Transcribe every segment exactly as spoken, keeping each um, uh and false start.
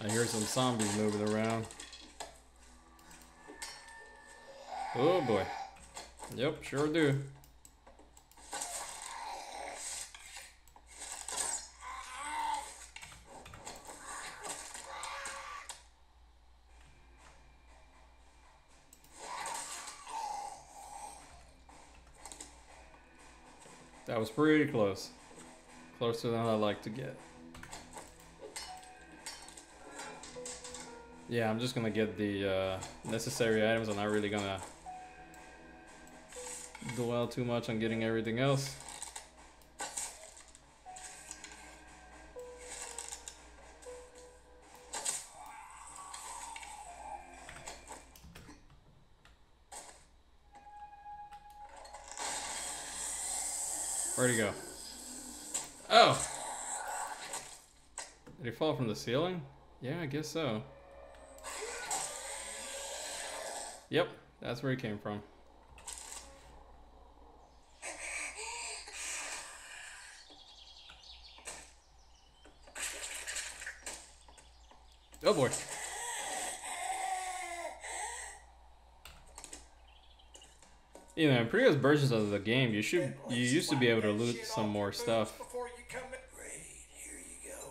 I hear some zombies moving around. Oh boy. Yep, sure do. That was pretty close. Closer than I like to get. Yeah, I'm just gonna get the uh, necessary items. I'm not really gonna dwell too much on getting everything else. Where'd he go? Oh! Did he fall from the ceiling? Yeah, I guess so. Yep, that's where he came from. Oh boy. You know, in previous versions of the game, you should you used to be able to loot some more stuff.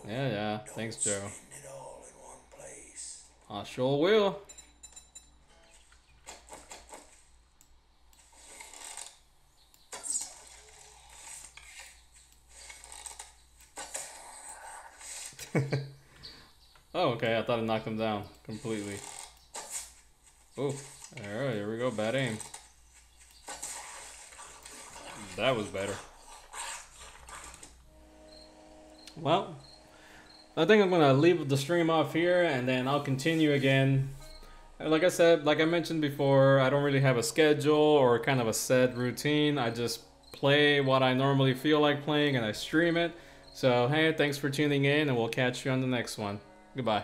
Yeah, yeah. Thanks, Joe. I sure will. Oh, okay. I thought it knocked him down completely. Oh, all right. Here we go. Bad aim. That was better. Well, I think I'm gonna leave the stream off here, and then I'll continue again. Like I said, like I mentioned before, I don't really have a schedule or kind of a set routine. I just play what I normally feel like playing, and I stream it. So hey, thanks for tuning in, and we'll catch you on the next one. Goodbye.